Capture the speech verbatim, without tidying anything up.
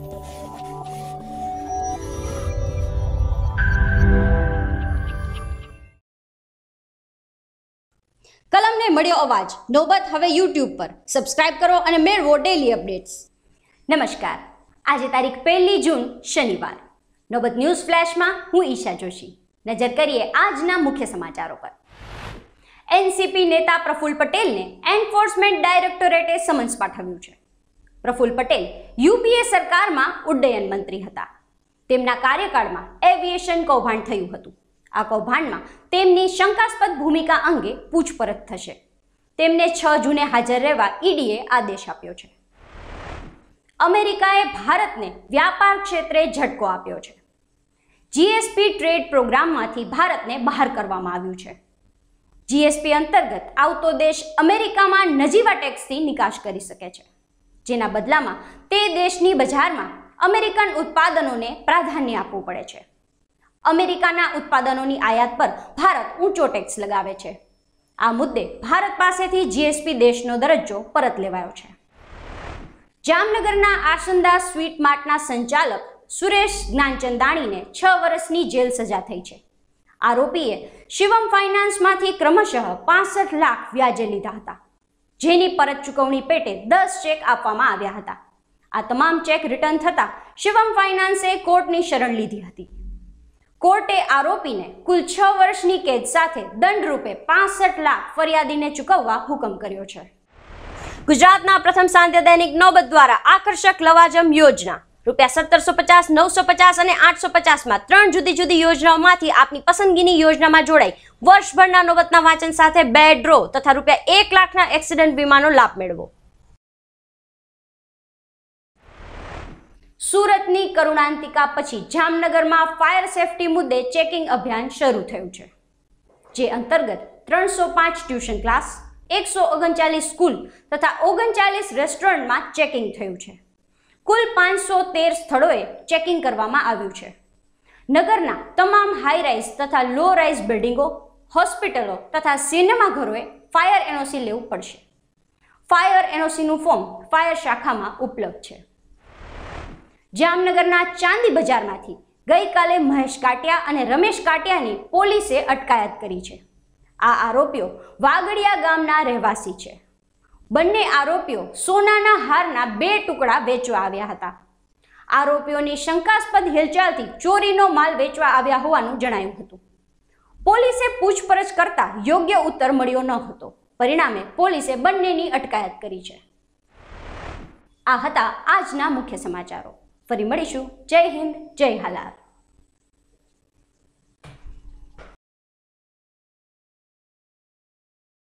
कलम ने मळ्यो अवाज, नोबत हवे यूट्यूब पर। सब्सक्राइब करो अने मेळवो डेली अपडेट्स। नमस्कार, आज तारीख पहली जून शनिवार। नोबत न्यूज फ्लैश में हूँ ईशा जोशी। नजर करिए आज ना मुख्य समाचारों पर। एनसीपी नेता प्रफुल पटेल ने एनफोर्समेंट डायरेक्टोरेटे समन्स पाठव्यु छे। प्रफुल पटेल यूपीए सरकार में उड्डयन मंत्री हता। तेमना कार्यकाल में एविएशन कौभांड थयुं हतुं। आ कौभांड में तेमनी शंकास्पद भूमिका अंगे पूछपरछ थशे। तेमने छ जूने हाजर रहेवा ईडीए आदेश आप्यो छे। अमेरिकाए भारत ने व्यापार क्षेत्रे झटको आप्यो छे। जीएसपी ट्रेड प्रोग्राम मांथी भारत ने बहार करवामां आव्युं छे। जीएसपी अंतर्गत आवतो देश अमेरिका में नजीवा टेक्स थी निकाश करी सके छे, जेना बदलामां ते देशनी बजारमां अमेरिकन उत्पादनोने प्राधान्य आपवुं पड़े छे। अमेरिकाना उत्पादनोनी आयात पर भारत ऊंचो टेक्स लगावे छे। आ मुद्दे भारत पासेथी जीएसपी देशनो दरज्जो परत लेवायो छे। जामनगरना आसंदा स्वीट मार्टना संचालक सुरेश ज्ञानचंदाणीने छ वर्षनी जेल सजा थई छे। आरोपीए शिवम फाइनांसमांथी क्रमशः पांसठ लाख व्याजे लीधा हता, जेनी परत चुकवणी पेटे दस चेक आपवामां आव्या हता। आ तमाम चेक रिटर्न थता शिवम फाइनांसे कोर्टनी शरण लीधी हती। कोर्टे आरोपी ने कुल छ वर्षनी केद साथे दंड रूपे पांसठ लाख फरियादीने चुकववा हुकम कर्यो छे। गुजरातना प्रथम सांध्य दैनिक नौबत द्वारा आकर्षक लवाजम योजना रूपिया सत्रह सौ पचास, नौ सौ पचास अने आठ सौ पचास में त्रण जुदी जुदी योजनाओमांथी आपनी पसंदगीनी योजनामां जोड़ाई वर्षभरना नौबतना वाचन साथे बे ड्रो तथा रूपिया एक लाखना एक्सिडेंट वीमानो लाभ मेळवो। सूरतनी करुणांतिका पछी जामनगरमां फायर सेफ्टी मुद्दे चेकिंग अभियान शरू थयुं छे, जे अंतर्गत त्रण सौ पांच ट्यूशन क्लास, एक सौ ઓગણચાલીસ स्कूल तथा ઓગણચાલીસ रेस्टोरंट में चेकिंग थयुं छे। कुल पांच सौ તેર स्थळोए चेकिंग करवामां आव्युं छे। नगरना तमाम हाई राइज तथा लो राइज बिल्डिंगो, होस्पिटलो तथा सिनेमाघरोए फायर एनओसी लेवुं पड़शे। फायर एनओसीनुं फॉर्म फायर शाखामां उपलब्ध छे। जामनगरना चांदी बजारमांथी गई काले महेश काटिया अने रमेश काटियानी पोलीसे अटकायत करी छे। आ आरोपीओ वागड़िया गामना रहेवासी छे। बंने आरोपीओ सोनाना हारना बे टुकड़ा वेचवा आव्या हता। आरोपीओनी शंकास्पद हिलचालथी चोरीनो माल वेचवा आव्या होवानुं जणायुं हतुं। पोलीसे पूछपरछ करता योग्य उत्तर मळ्यो न हतो, परिणामे पोलीसे बंनेनी अटकायत करी छे। आ हता आजना मुख्य समाचारो। फरी मळीशुं। जय हिंद, जय हालात।